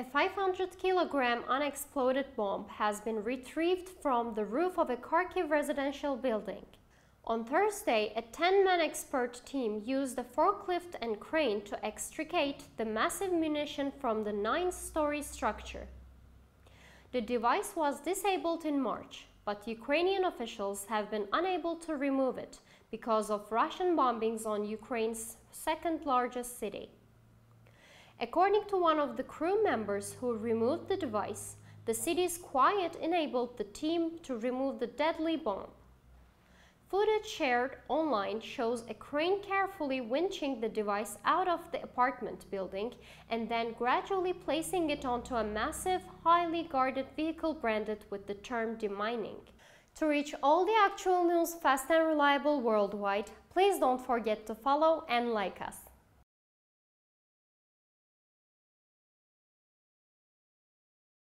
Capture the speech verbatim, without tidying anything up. A five hundred kilogram unexploded bomb has been retrieved from the roof of a Kharkiv residential building. On Thursday, a ten-man expert team used a forklift and crane to extricate the massive munition from the ninth-story structure. The device was disabled in March, but Ukrainian officials have been unable to remove it because of Russian bombings on Ukraine's second-largest city. According to one of the crew members who removed the device, the city's quiet enabled the team to remove the deadly bomb. Footage shared online shows a crane carefully winching the device out of the apartment building and then gradually placing it onto a massive, highly guarded vehicle branded with the term demining. To reach all the actual news fast and reliable worldwide, please don't forget to follow and like us.